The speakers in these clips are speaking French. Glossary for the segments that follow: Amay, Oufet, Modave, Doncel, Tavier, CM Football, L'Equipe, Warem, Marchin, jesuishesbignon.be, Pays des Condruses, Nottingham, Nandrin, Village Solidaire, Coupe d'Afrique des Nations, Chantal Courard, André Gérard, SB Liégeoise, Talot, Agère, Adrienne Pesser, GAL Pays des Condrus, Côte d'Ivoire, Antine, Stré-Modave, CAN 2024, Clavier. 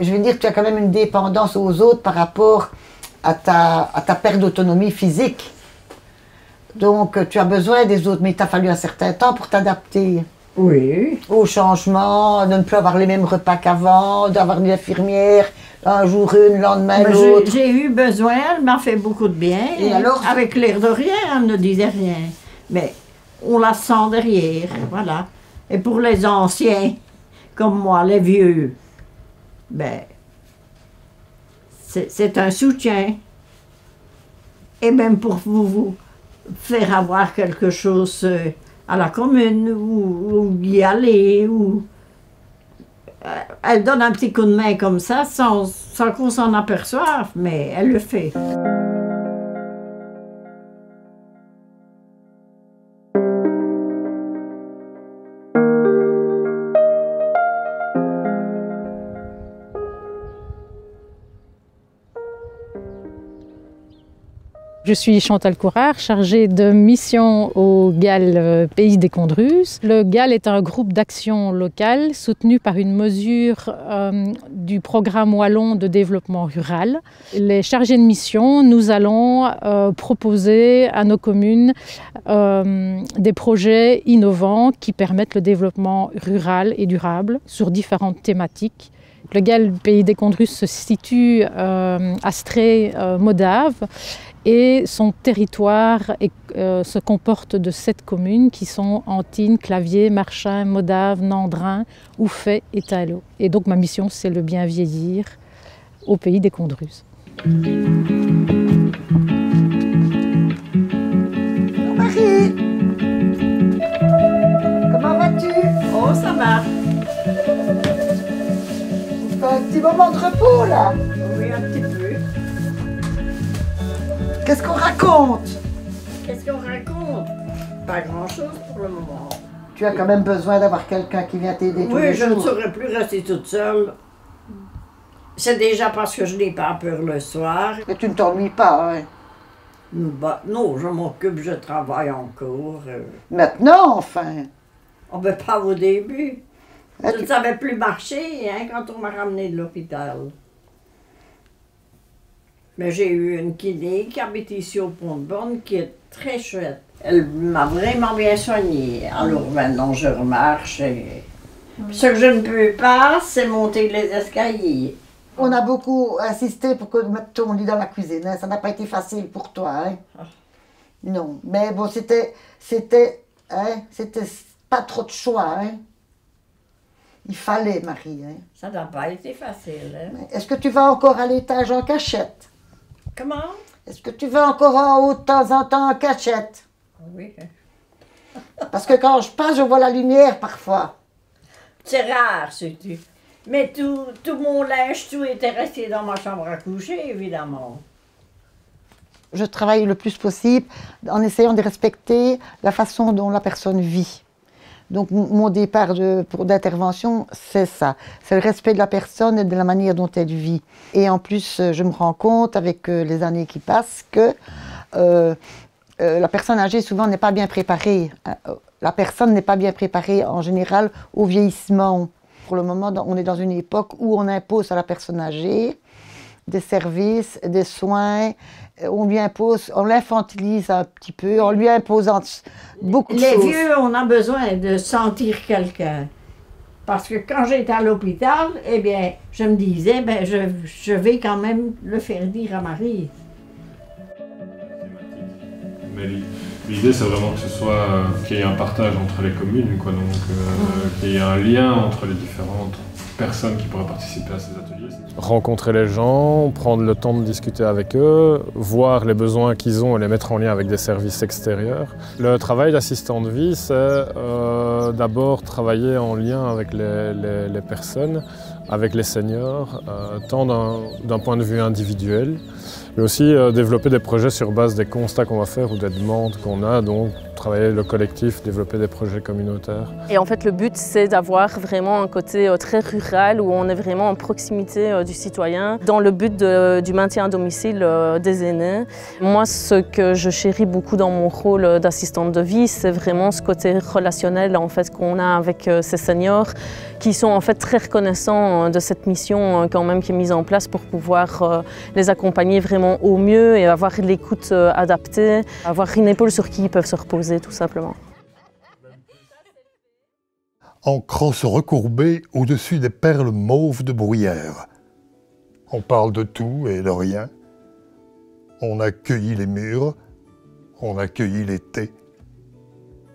je veux dire, tu as quand même une dépendance aux autres par rapport à ta perte d'autonomie physique. Donc, tu as besoin des autres, mais il t'a fallu un certain temps pour t'adapter. Oui. Au changement, de ne plus avoir les mêmes repas qu'avant, d'avoir une infirmière, un jour une, le lendemain l'autre. J'ai eu besoin, elle m'a fait beaucoup de bien. Et alors, avec l'air de rien, elle ne disait rien. Mais on la sent derrière, voilà. Et pour les anciens, comme moi, les vieux, ben, c'est un soutien. Et même pour vous faire avoir quelque chose à la commune, ou y aller, ou... Elle donne un petit coup de main comme ça, sans qu'on s'en aperçoive, mais elle le fait. Je suis Chantal Courard, chargée de mission au GAL Pays des Condrus. Le GAL est un groupe d'action locale soutenu par une mesure du programme wallon de développement rural. Les chargés de mission, nous allons proposer à nos communes des projets innovants qui permettent le développement rural et durable sur différentes thématiques. Le GAL Pays des Condrus se situe à Stré-Modave et son territoire se comporte de 7 communes qui sont Antine, Clavier, Marchin, Modave, Nandrin, Oufet et Talot. Et donc ma mission, c'est le bien vieillir au Pays des Condruses. Marie, comment vas-tu? Oh, ça va. Un petit moment de repos là. Oui, un petit peu. Qu'est-ce qu'on raconte? Qu'est-ce qu'on raconte? Pas grand-chose pour le moment. Tu as quand même besoin d'avoir quelqu'un qui vient t'aider tous les jours. Oui, je ne saurais plus rester toute seule. C'est déjà parce que je n'ai pas peur le soir. Mais tu ne t'ennuies pas, hein? Bah, non, je m'occupe, je travaille encore. Maintenant, enfin. On ne peut pas au début. Je ne savais plus marcher hein, quand on m'a ramenée de l'hôpital. Mais j'ai eu une kiné qui habite ici au Pont de Borne qui est très chouette. Elle m'a vraiment bien soignée. Alors maintenant je remarche. Et... Ce que je ne peux pas, c'est monter les escaliers. On a beaucoup insisté pour que mette ton lit dans la cuisine. Hein. Ça n'a pas été facile pour toi. Hein. Ah. Non, mais bon, c'était pas trop de choix. Hein. Il fallait, Marie. Hein. Ça n'a pas été facile. Hein? Est-ce que tu vas encore à l'étage en cachette? Comment? Est-ce que tu vas encore en haut de temps en temps en cachette? Oui. Parce que quand je passe, je vois la lumière parfois. C'est rare, sais-tu. Mais tout mon linge, tout était resté dans ma chambre à coucher, évidemment. Je travaille le plus possible en essayant de respecter la façon dont la personne vit. Donc mon départ d'intervention, c'est ça. C'est le respect de la personne et de la manière dont elle vit. Et en plus, je me rends compte avec les années qui passent que la personne âgée souvent n'est pas bien préparée. La personne n'est pas bien préparée en général au vieillissement. Pour le moment, on est dans une époque où on impose à la personne âgée des services, des soins. On lui impose, on l'infantilise un petit peu, on lui impose beaucoup de choses. Les vieux, on a besoin de sentir quelqu'un. Parce que quand j'étais à l'hôpital, eh bien, je me disais, ben, je vais quand même le faire dire à Marie. Mais l'idée, c'est vraiment que ce soit qu'il y ait un partage entre les communes, quoi, donc qu'il y ait un lien entre les différentes personnes qui pourraient participer à ces ateliers. Rencontrer les gens, prendre le temps de discuter avec eux, voir les besoins qu'ils ont et les mettre en lien avec des services extérieurs. Le travail d'assistant de vie, c'est d'abord travailler en lien avec les personnes, avec les seniors, tant d'un point de vue individuel, mais aussi développer des projets sur base des constats qu'on va faire ou des demandes qu'on a, donc travailler le collectif, développer des projets communautaires. Et en fait, le but, c'est d'avoir vraiment un côté très rural où on est vraiment en proximité du citoyen dans le but du maintien à domicile des aînés. Moi, ce que je chéris beaucoup dans mon rôle d'assistante de vie, c'est vraiment ce côté relationnel en fait, qu'on a avec ces seniors qui sont en fait très reconnaissants important de cette mission quand même qui est mise en place pour pouvoir les accompagner vraiment au mieux et avoir l'écoute adaptée, avoir une épaule sur qui ils peuvent se reposer tout simplement. Encre se recourbée au-dessus des perles mauves de bruyère. On parle de tout et de rien. On a cueilli les murs, on a cueilli l'été.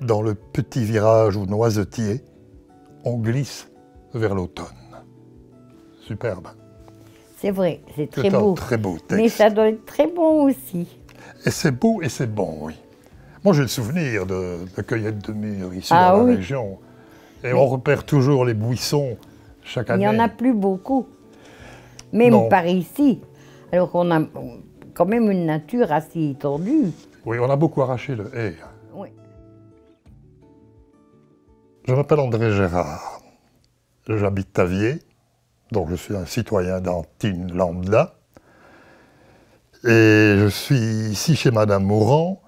Dans le petit virage aux noisetiers, on glisse vers l'automne. Superbe. C'est vrai, c'est très beau. C'est un très beau texte. Mais ça doit être très bon aussi. Et c'est beau et c'est bon, oui. Moi, j'ai le souvenir de cueillettes de mûres ici dans la région. Et on repère toujours les buissons chaque année. Il n'y en a plus beaucoup. Même par ici. Alors qu'on a quand même une nature assez étendue. Oui, on a beaucoup arraché le hais. Oui. Je m'appelle André Gérard. J'habite Tavier, donc je suis un citoyen d'Antine lambda. Et je suis ici chez Madame Mourant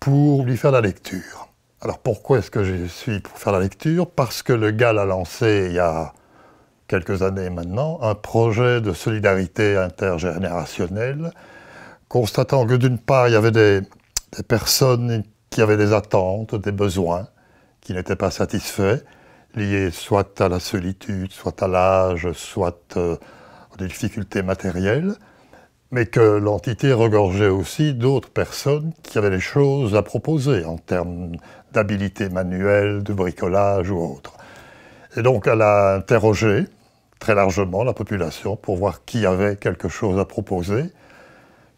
pour lui faire la lecture. Alors pourquoi est-ce que je suis pour faire la lecture? Parce que le GAL a lancé, il y a quelques années maintenant, un projet de solidarité intergénérationnelle, constatant que d'une part, il y avait des personnes qui avaient des attentes, des besoins, qui n'étaient pas satisfaits, liés soit à la solitude, soit à l'âge, soit à des difficultés matérielles, mais que l'entité regorgeait aussi d'autres personnes qui avaient des choses à proposer en termes d'habilité manuelle, de bricolage ou autre. Et donc elle a interrogé très largement la population pour voir qui avait quelque chose à proposer,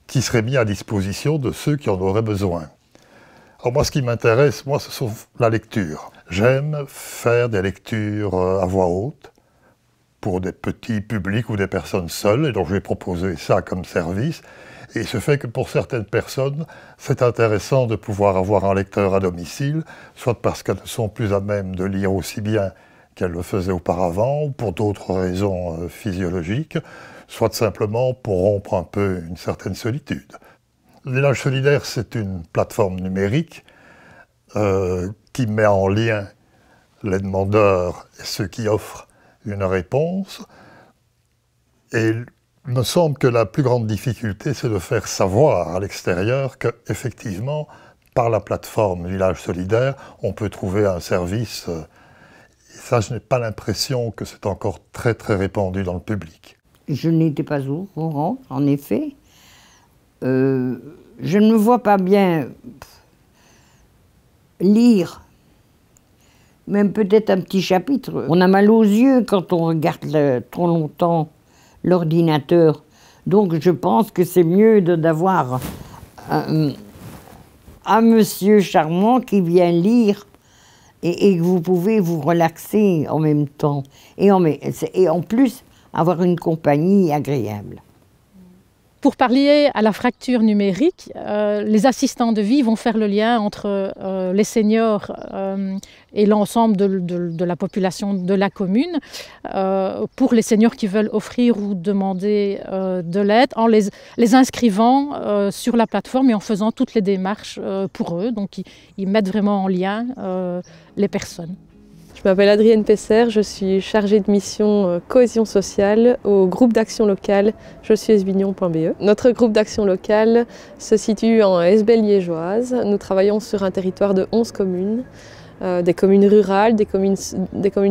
qui serait mis à disposition de ceux qui en auraient besoin. Alors moi, ce qui m'intéresse, moi, ce sont la lecture. J'aime faire des lectures à voix haute, pour des petits publics ou des personnes seules, et donc je vais proposer ça comme service. Et il se fait que pour certaines personnes, c'est intéressant de pouvoir avoir un lecteur à domicile, soit parce qu'elles ne sont plus à même de lire aussi bien qu'elles le faisaient auparavant, ou pour d'autres raisons physiologiques, soit simplement pour rompre un peu une certaine solitude. Le Village Solidaire, c'est une plateforme numérique qui met en lien les demandeurs et ceux qui offrent une réponse, et il me semble que la plus grande difficulté, c'est de faire savoir à l'extérieur qu'effectivement, par la plateforme Village Solidaire, on peut trouver un service. Et ça, je n'ai pas l'impression que c'est encore très très répandu dans le public. Je n'étais pas au courant, en effet. Je ne vois pas bien lire. Même peut-être un petit chapitre. On a mal aux yeux quand on regarde trop longtemps l'ordinateur. Donc je pense que c'est mieux d'avoir un monsieur charmant qui vient lire et que vous pouvez vous relaxer en même temps. Et en plus, avoir une compagnie agréable. Pour pallier à la fracture numérique, les assistants de vie vont faire le lien entre les seniors et l'ensemble de la population de la commune, pour les seniors qui veulent offrir ou demander de l'aide, en les inscrivant sur la plateforme et en faisant toutes les démarches pour eux. Donc ils mettent vraiment en lien les personnes. Je m'appelle Adrienne Pesser, je suis chargée de mission cohésion sociale au groupe d'action locale jesuishesbignon.be. Notre groupe d'action locale se situe en SB Liégeoise. Nous travaillons sur un territoire de 11 communes, des communes rurales, des communes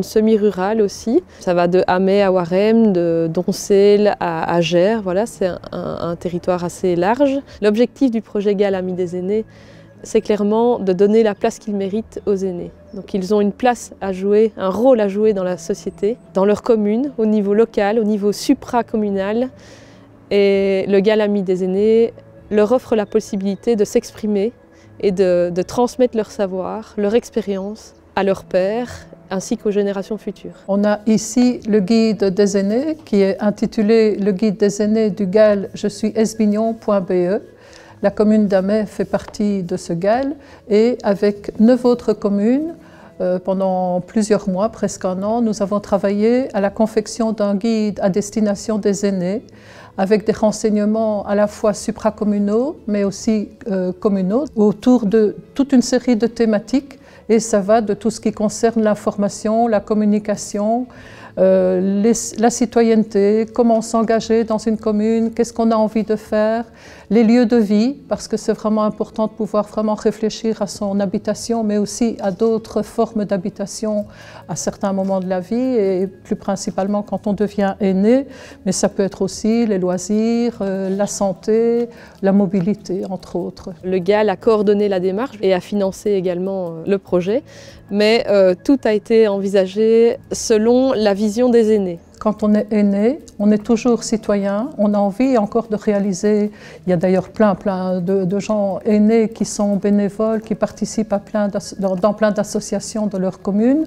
semi-rurales aussi. Ça va de Amay à Warem, de Doncel à Agère. Voilà, c'est un territoire assez large. L'objectif du projet GAL Amis des aînés, c'est clairement de donner la place qu'ils méritent aux aînés. Donc ils ont une place à jouer, un rôle à jouer dans la société, dans leur commune, au niveau local, au niveau supracommunal. Et le GAL Amis des aînés leur offre la possibilité de s'exprimer et de transmettre leur savoir, leur expérience à leurs pairs, ainsi qu'aux générations futures. On a ici le guide des aînés qui est intitulé « Le guide des aînés du GAL jesuishesbignon.be ». La commune d'Amay fait partie de ce GAL et avec 9 autres communes, pendant plusieurs mois, presque un an, nous avons travaillé à la confection d'un guide à destination des aînés avec des renseignements à la fois supracommunaux mais aussi communaux autour de toute une série de thématiques et ça va de tout ce qui concerne l'information, la communication, la citoyenneté, comment s'engager dans une commune, qu'est-ce qu'on a envie de faire, les lieux de vie, parce que c'est vraiment important de pouvoir vraiment réfléchir à son habitation, mais aussi à d'autres formes d'habitation à certains moments de la vie, et plus principalement quand on devient aîné, mais ça peut être aussi les loisirs, la santé, la mobilité, entre autres. Le GAL a coordonné la démarche et a financé également le projet, mais tout a été envisagé selon la vision des aînés. Quand on est aîné, on est toujours citoyen, on a envie encore de réaliser, il y a d'ailleurs plein de gens aînés qui sont bénévoles, qui participent à dans plein d'associations de leur commune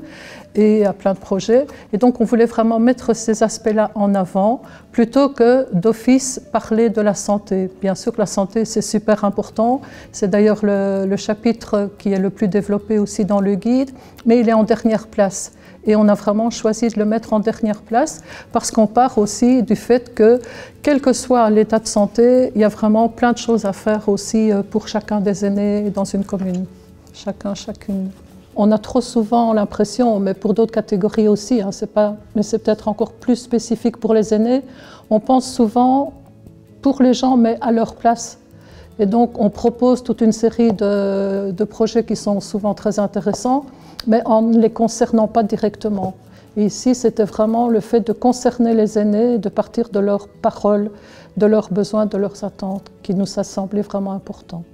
et à plein de projets. Et donc on voulait vraiment mettre ces aspects-là en avant, plutôt que d'office parler de la santé. Bien sûr que la santé c'est super important, c'est d'ailleurs le chapitre qui est le plus développé aussi dans le guide, mais il est en dernière place. Et on a vraiment choisi de le mettre en dernière place parce qu'on part aussi du fait que, quel que soit l'état de santé, il y a vraiment plein de choses à faire aussi pour chacun des aînés dans une commune, chacun, chacune. On a trop souvent l'impression, mais pour d'autres catégories aussi, hein, mais c'est peut-être encore plus spécifique pour les aînés, on pense souvent pour les gens, mais à leur place. Et donc on propose toute une série de projets qui sont souvent très intéressants, mais en ne les concernant pas directement. Et ici, c'était vraiment le fait de concerner les aînés, de partir de leurs paroles, de leurs besoins, de leurs attentes, qui nous a semblé vraiment important.